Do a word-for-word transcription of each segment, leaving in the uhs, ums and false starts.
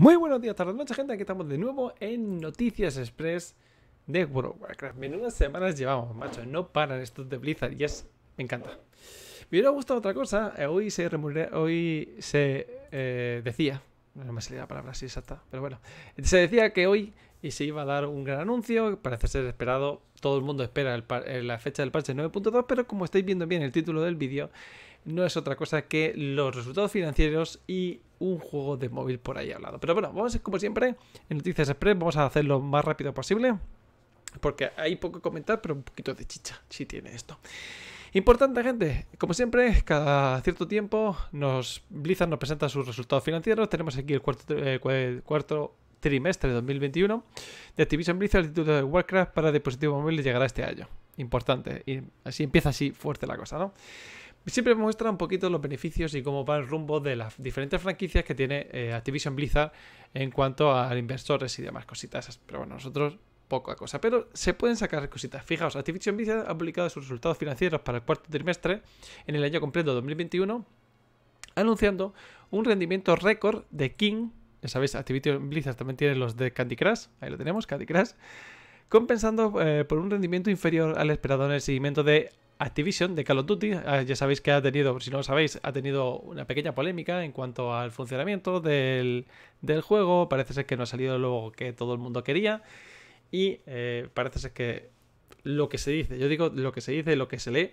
Muy buenos días, tardes, noches, gente. Aquí estamos de nuevo en Noticias Express de World of Warcraft. Menudas semanas llevamos, macho. No paran estos de Blizzard. Yes, me encanta. Me hubiera gustado otra cosa. Hoy se, remunera, hoy se eh, decía... No me salía la palabra así exacta, pero bueno. Se decía que hoy se iba a dar un gran anuncio. Parece ser esperado. Todo el mundo espera el par la fecha del parche nueve punto dos, pero como estáis viendo bien el título del vídeo, no es otra cosa que los resultados financieros y un juego de móvil por ahí hablado. Pero bueno, vamos como siempre en Noticias Express, vamos a hacer lo más rápido posible, porque hay poco que comentar, pero un poquito de chicha sí tiene esto. Importante, gente, como siempre, cada cierto tiempo nos Blizzard nos presenta sus resultados financieros. Tenemos aquí el cuarto, eh, el cuarto trimestre de dos mil veintiuno de Activision Blizzard. El título de Warcraft para dispositivos móviles llegará este año. Importante, y así empieza así fuerte la cosa, ¿no? Siempre muestra un poquito los beneficios y cómo va el rumbo de las diferentes franquicias que tiene eh, Activision Blizzard en cuanto a inversores y demás cositas. Pero bueno, nosotros poca cosa. Pero se pueden sacar cositas. Fijaos, Activision Blizzard ha publicado sus resultados financieros para el cuarto trimestre en el año completo dos mil veintiuno, anunciando un rendimiento récord de King. Ya sabéis, Activision Blizzard también tiene los de Candy Crush. Ahí lo tenemos, Candy Crush. Compensando eh, por un rendimiento inferior al esperado en el seguimiento de Activision de Call of Duty. Ya sabéis que ha tenido, si no lo sabéis, ha tenido una pequeña polémica en cuanto al funcionamiento del, del juego. Parece ser que no ha salido lo que todo el mundo quería. Y eh, parece ser que lo que se dice, yo digo lo que se dice, lo que se lee,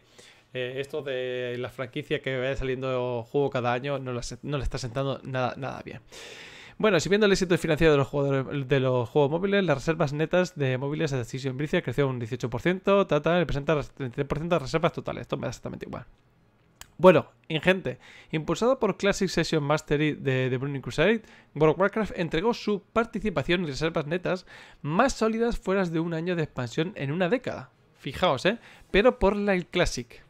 eh, esto de la franquicia que vaya saliendo juego cada año no, la, no le está sentando nada, nada bien. Bueno, si viendo el éxito financiero de los, jugadores, de los juegos móviles, las reservas netas de móviles de Activision Blizzard creció un dieciocho por ciento, Tata representa el treinta y tres por ciento de reservas totales. Esto me da exactamente igual. Bueno, ingente. Impulsado por Classic Session Mastery de The Burning Crusade, World of Warcraft entregó su participación en reservas netas más sólidas fuera de un año de expansión en una década. Fijaos, ¿eh? Pero por la Classic.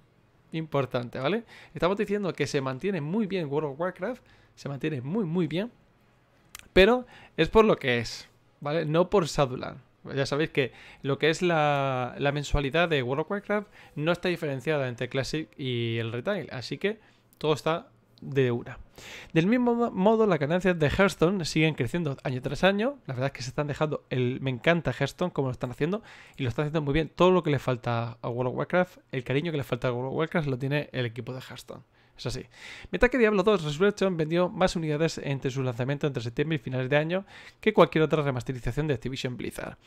Importante, ¿vale? Estamos diciendo que se mantiene muy bien World of Warcraft, se mantiene muy, muy bien. Pero es por lo que es, ¿vale? No por Shadowlands. Ya sabéis que lo que es la, la mensualidad de World of Warcraft no está diferenciada entre Classic y el Retail. Así que todo está de una. Del mismo modo, las ganancias de Hearthstone siguen creciendo año tras año. La verdad es que se están dejando... El, me encanta Hearthstone, como lo están haciendo. Y lo están haciendo muy bien. Todo lo que le falta a World of Warcraft, el cariño que le falta a World of Warcraft, lo tiene el equipo de Hearthstone. Es así. Mientras que Diablo dos Resurrected vendió más unidades entre su lanzamiento entre septiembre y finales de año que cualquier otra remasterización de Activision Blizzard.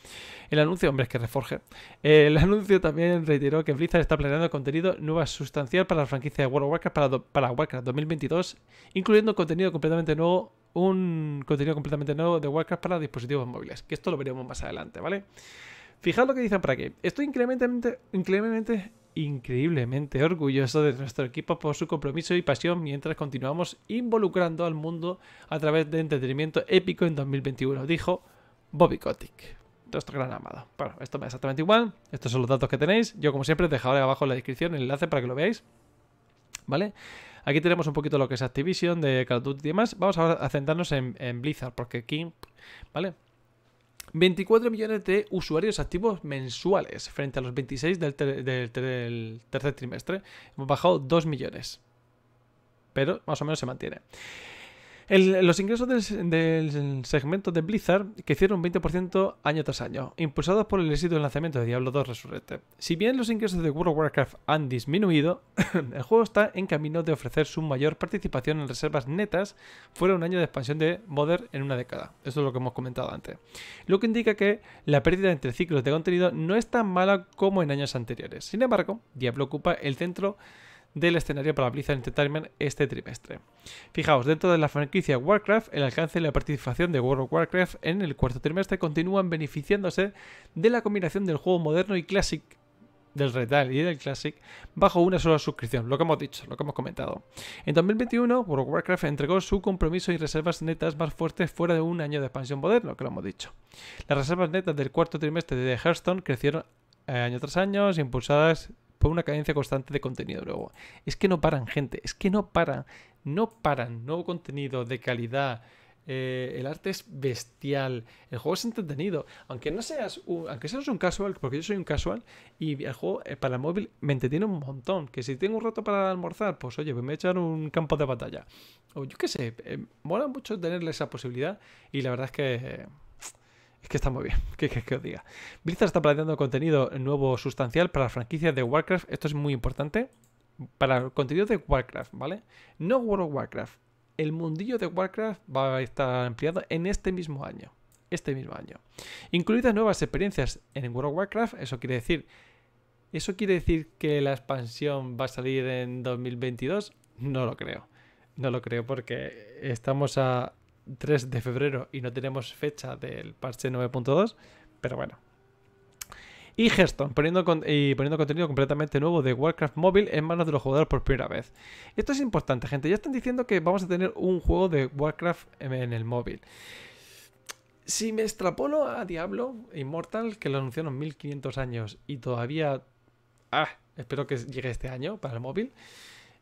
El anuncio, hombre, es que reforge. El anuncio también reiteró que Blizzard está planeando contenido nuevo sustancial para la franquicia de World of Warcraft para, do, para Warcraft dos mil veintidós, incluyendo contenido completamente nuevo, un contenido completamente nuevo de Warcraft para dispositivos móviles. Que esto lo veremos más adelante, ¿vale? Fijaos lo que dicen por aquí. Estoy increíblemente... increíblemente increíblemente orgulloso de nuestro equipo por su compromiso y pasión mientras continuamos involucrando al mundo a través de entretenimiento épico en dos mil veintiuno, dijo Bobby Kotick, nuestro gran amado. Bueno, esto me da exactamente igual, estos son los datos que tenéis. Yo, como siempre, dejaré abajo en la descripción el enlace para que lo veáis, ¿vale? Aquí tenemos un poquito lo que es Activision de Call of Duty y demás. Vamos ahora a centrarnos en, en Blizzard, porque King, ¿vale? veinticuatro millones de usuarios activos mensuales frente a los veintiséis del, ter del, ter del tercer trimestre. Hemos bajado dos millones, pero más o menos se mantiene. El, los ingresos del, del segmento de Blizzard crecieron un veinte por ciento año tras año, impulsados por el éxito del lanzamiento de Diablo dos Resurrected. Si bien los ingresos de World of Warcraft han disminuido, el juego está en camino de ofrecer su mayor participación en reservas netas fuera de un año de expansión de Modern en una década. Eso es lo que hemos comentado antes. Lo que indica que la pérdida entre ciclos de contenido no es tan mala como en años anteriores. Sin embargo, Diablo ocupa el centro del escenario para Blizzard Entertainment este trimestre. Fijaos, dentro de la franquicia Warcraft, el alcance y la participación de World of Warcraft en el cuarto trimestre continúan beneficiándose de la combinación del juego moderno y Classic, del Retail y del Classic, bajo una sola suscripción, lo que hemos dicho, lo que hemos comentado. En dos mil veintiuno, World of Warcraft entregó su compromiso y reservas netas más fuertes fuera de un año de expansión moderno, que lo hemos dicho. Las reservas netas del cuarto trimestre de Hearthstone crecieron eh, año tras año, impulsadas por una cadencia constante de contenido nuevo. Es que no paran, gente, es que no paran, no paran, nuevo contenido de calidad, Eh, el arte es bestial. El juego es entretenido. Aunque no seas un, aunque seas un casual, porque yo soy un casual, y el juego eh, para el móvil me entretiene un montón. Que si tengo un rato para almorzar, pues oye, me voy a echar un campo de batalla. O yo qué sé, eh, mola mucho tenerle esa posibilidad. Y la verdad es que... Eh, es que está muy bien, que, que, que os diga. Blizzard está planteando contenido nuevo sustancial para la franquicia de Warcraft. Esto es muy importante. Para el contenido de Warcraft, ¿vale? No World of Warcraft. El mundillo de Warcraft va a estar ampliado en este mismo año. Este mismo año. Incluidas nuevas experiencias en World of Warcraft. Eso quiere decir... ¿Eso quiere decir que la expansión va a salir en dos mil veintidós? No lo creo. No lo creo porque estamos a tres de febrero y no tenemos fecha del parche nueve punto dos. Pero bueno. Y Hearthstone, poniendo, con y poniendo contenido completamente nuevo de Warcraft móvil en manos de los jugadores por primera vez. Esto es importante, gente. Ya están diciendo que vamos a tener un juego de Warcraft en el móvil. Si me extrapolo a Diablo Immortal, que lo anunciaron mil quinientos años y todavía... Ah, espero que llegue este año para el móvil.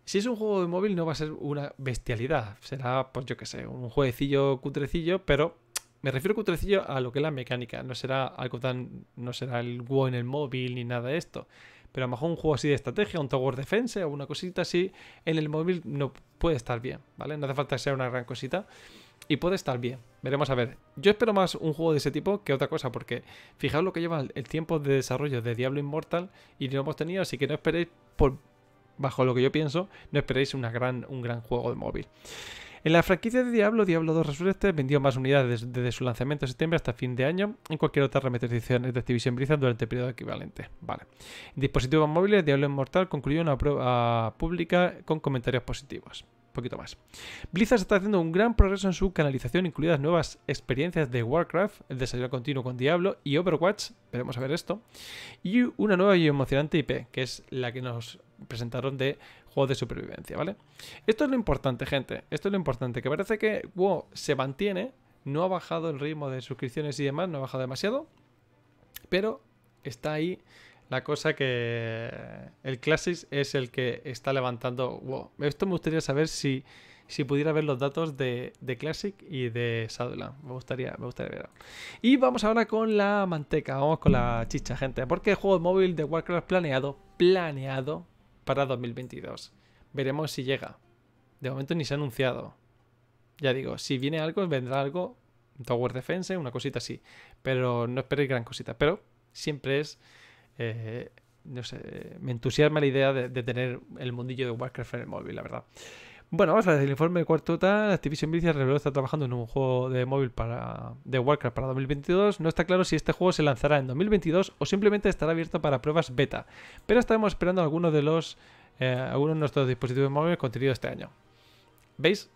Si es un juego de móvil no va a ser una bestialidad. Será, pues yo qué sé, un jueguecillo cutrecillo, pero... Me refiero cutrecillo a lo que es la mecánica. No será algo tan... No será el WoW en el móvil ni nada de esto. Pero a lo mejor un juego así de estrategia, un Tower Defense o una cosita así, en el móvil no puede estar bien, ¿vale? No hace falta que sea una gran cosita. Y puede estar bien. Veremos a ver. Yo espero más un juego de ese tipo que otra cosa, porque fijaos lo que lleva el tiempo de desarrollo de Diablo Immortal y no lo hemos tenido, así que no esperéis, por bajo lo que yo pienso, no esperéis una gran, un gran juego de móvil. En la franquicia de Diablo, Diablo dos Resurrected vendió más unidades desde, desde su lanzamiento en septiembre hasta fin de año en cualquier otra remasterización de Activision Blizzard durante el periodo equivalente. Vale. En dispositivos móviles, Diablo Immortal concluyó una prueba pública con comentarios positivos. Un poquito más. Blizzard está haciendo un gran progreso en su canalización, incluidas nuevas experiencias de Warcraft, el desarrollo continuo con Diablo y Overwatch, veremos a ver esto, y una nueva y emocionante I P, que es la que nos presentaron de juegos de supervivencia, ¿vale? Esto es lo importante, gente. Esto es lo importante, que parece que WoW se mantiene, no ha bajado el ritmo de suscripciones y demás, no ha bajado demasiado, pero está ahí la cosa que el Classics es el que está levantando WoW. Esto me gustaría saber si, si pudiera ver los datos de, de Classic y de Shadowlands. Me gustaría, me gustaría verlo. Y vamos ahora con la manteca, vamos con la chicha, gente, porque el juego móvil de Warcraft planeado, planeado, para dos mil veintidós. Veremos si llega. De momento ni se ha anunciado. Ya digo, si viene algo, vendrá algo. Tower Defense, una cosita así. Pero no esperéis gran cosita. Pero siempre es... Eh, no sé, me entusiasma la idea de, de tener el mundillo de Warcraft en el móvil, la verdad. Bueno, vamos a ver el informe de cuarto tal. Activision Blizzard reveló está trabajando en un juego de móvil para, de Warcraft para dos mil veintidós. No está claro si este juego se lanzará en dos mil veintidós o simplemente estará abierto para pruebas beta. Pero estaremos esperando algunos de los eh, algunos de nuestros dispositivos móviles contenido este año. ¿Veis?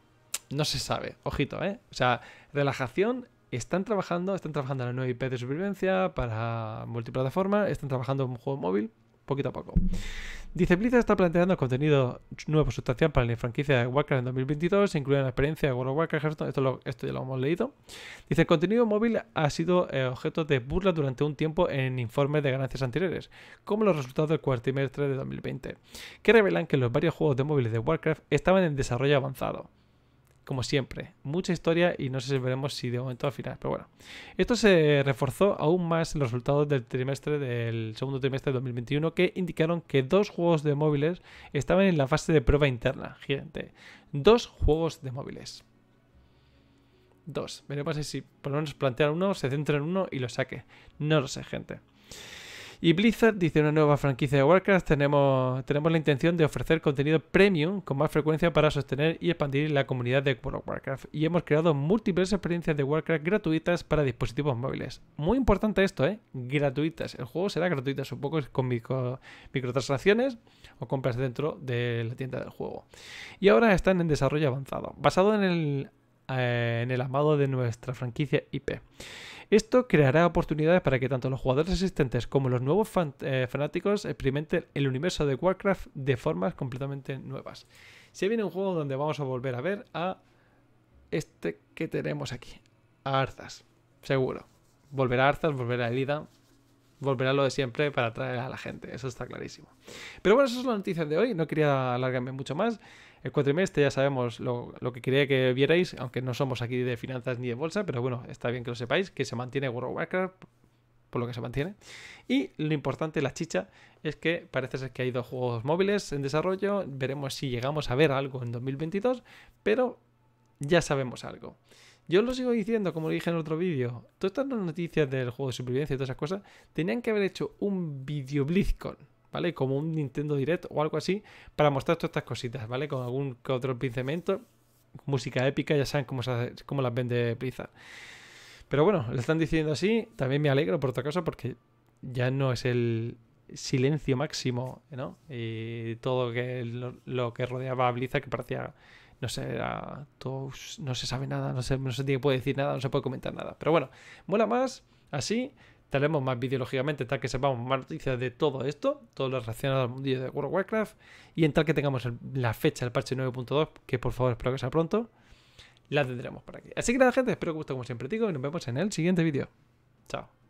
No se sabe. Ojito, ¿eh? O sea, relajación. Están trabajando, están trabajando en la nueva I P de supervivencia para multiplataforma, están trabajando en un juego móvil, poquito a poco. Dice, Blizzard está planteando contenido nuevo sustancial para la franquicia de Warcraft en dos mil veintidós, incluyendo la experiencia de World of Warcraft, Hearthstone, esto, lo, esto ya lo hemos leído. Dice, el contenido móvil ha sido eh, objeto de burla durante un tiempo en informes de ganancias anteriores, como los resultados del cuarto trimestre de dos mil veinte, que revelan que los varios juegos de móviles de Warcraft estaban en desarrollo avanzado. Como siempre, mucha historia y no sé si veremos si de momento al final, pero bueno. Esto se reforzó aún más en los resultados del trimestre del segundo trimestre de dos mil veintiuno, que indicaron que dos juegos de móviles estaban en la fase de prueba interna, gente. Dos juegos de móviles. Dos. Veremos si por lo menos plantean uno, se centra en uno y lo saque. No lo sé, gente. Y Blizzard dice una nueva franquicia de Warcraft, tenemos, tenemos la intención de ofrecer contenido premium con más frecuencia para sostener y expandir la comunidad de World of Warcraft. Y hemos creado múltiples experiencias de Warcraft gratuitas para dispositivos móviles. Muy importante esto, ¿eh? Gratuitas. El juego será gratuito, supongo, con micro, microtransacciones o compras dentro de la tienda del juego. Y ahora están en desarrollo avanzado, basado en el, eh, en el amado de nuestra franquicia I P. Esto creará oportunidades para que tanto los jugadores existentes como los nuevos fan, eh, fanáticos experimenten el universo de Warcraft de formas completamente nuevas. Se viene un juego donde vamos a volver a ver a este que tenemos aquí, a Arthas, seguro. Volverá a Arthas, volverá a Elida, volverá lo de siempre para atraer a la gente, eso está clarísimo. Pero bueno, esa es la noticia de hoy, no quería alargarme mucho más. el cuatrimestre, ya sabemos lo, lo que quería que vierais, aunque no somos aquí de finanzas ni de bolsa, pero bueno, está bien que lo sepáis, que se mantiene World of Warcraft, por lo que se mantiene. Y lo importante, la chicha, es que parece ser que hay dos juegos móviles en desarrollo, veremos si llegamos a ver algo en dos mil veintidós, pero ya sabemos algo. Yo lo sigo diciendo, como lo dije en otro vídeo, todas estas noticias del juego de supervivencia y todas esas cosas, tenían que haber hecho un vídeo BlizzCon, ¿vale? Como un Nintendo Direct o algo así, para mostrar todas estas cositas, ¿vale? Con algún que otro pincelamiento, música épica, ya saben cómo, se hace, cómo las vende Blizzard. Pero bueno, lo están diciendo así, también me alegro por otra cosa, porque ya no es el silencio máximo, ¿no? Y todo que, lo, lo que rodeaba a Blizzard, que parecía... No sé, era todo, no se sabe nada, no se, no se puede decir nada, no se puede comentar nada. Pero bueno, mola más, así, traemos más vídeos, lógicamente, tal que sepamos más noticias de todo esto, todo lo relacionado al mundillo de World of Warcraft, y en tal que tengamos el, la fecha del parche nueve punto dos, que por favor espero que sea pronto, la tendremos por aquí. Así que nada, gente, espero que os guste como siempre digo, y nos vemos en el siguiente vídeo. Chao.